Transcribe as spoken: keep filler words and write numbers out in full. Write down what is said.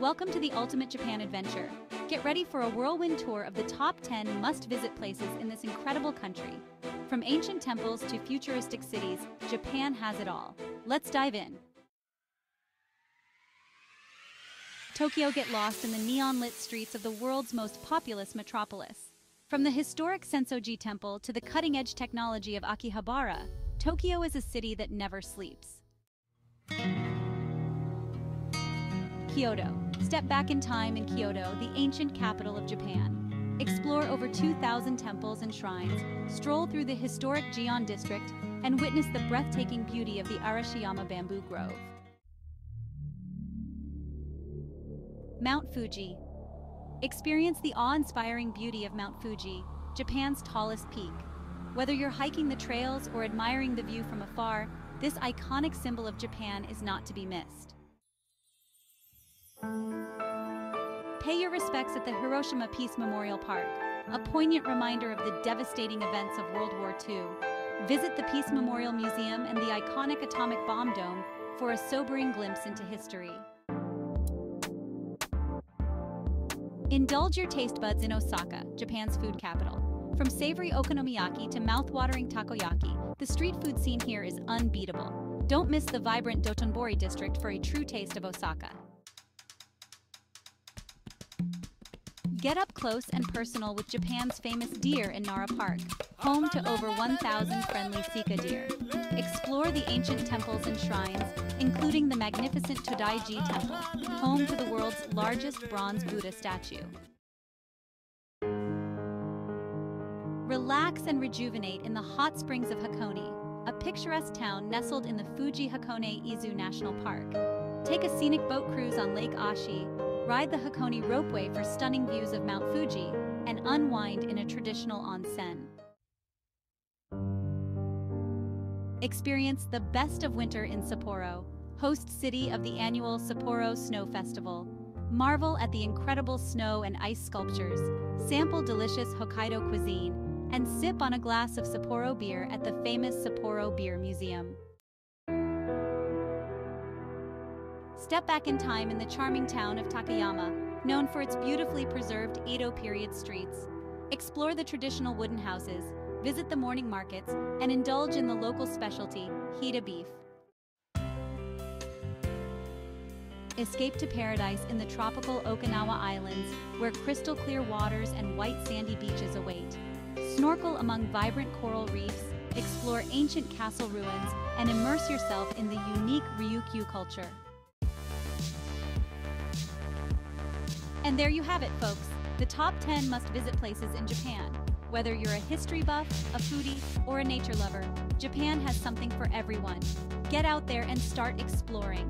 Welcome to the Ultimate Japan Adventure. Get ready for a whirlwind tour of the top ten must-visit places in this incredible country. From ancient temples to futuristic cities, Japan has it all. Let's dive in. Tokyo, get lost in the neon-lit streets of the world's most populous metropolis. From the historic Senso-ji Temple to the cutting-edge technology of Akihabara, Tokyo is a city that never sleeps. Kyoto. Step back in time in Kyoto, the ancient capital of Japan. Explore over two thousand temples and shrines, stroll through the historic Gion district, and witness the breathtaking beauty of the Arashiyama bamboo grove. Mount Fuji. Experience the awe-inspiring beauty of Mount Fuji, Japan's tallest peak. Whether you're hiking the trails or admiring the view from afar, this iconic symbol of Japan is not to be missed. Pay your respects at the Hiroshima Peace Memorial Park, a poignant reminder of the devastating events of World War Two. Visit the Peace Memorial Museum and the iconic Atomic Bomb Dome for a sobering glimpse into history. Indulge your taste buds in Osaka, Japan's food capital. From savory okonomiyaki to mouthwatering takoyaki, the street food scene here is unbeatable. Don't miss the vibrant Dotonbori district for a true taste of Osaka. Get up close and personal with Japan's famous deer in Nara Park, home to over one thousand friendly sika deer. Explore the ancient temples and shrines, including the magnificent Todai-ji Temple, home to the world's largest bronze Buddha statue. Relax and rejuvenate in the hot springs of Hakone, a picturesque town nestled in the Fuji-Hakone-Izu National Park. Take a scenic boat cruise on Lake Ashi, ride the Hakone Ropeway for stunning views of Mount Fuji, and unwind in a traditional onsen. Experience the best of winter in Sapporo, host city of the annual Sapporo Snow Festival. Marvel at the incredible snow and ice sculptures, sample delicious Hokkaido cuisine, and sip on a glass of Sapporo beer at the famous Sapporo Beer Museum. Step back in time in the charming town of Takayama, known for its beautifully preserved Edo period streets. Explore the traditional wooden houses, visit the morning markets, and indulge in the local specialty, Hida beef. Escape to paradise in the tropical Okinawa Islands, where crystal clear waters and white sandy beaches await. Snorkel among vibrant coral reefs, explore ancient castle ruins, and immerse yourself in the unique Ryukyu culture. And there you have it, folks, the top ten must-visit places in Japan. Whether you're a history buff, a foodie, or a nature lover, Japan has something for everyone. Get out there and start exploring.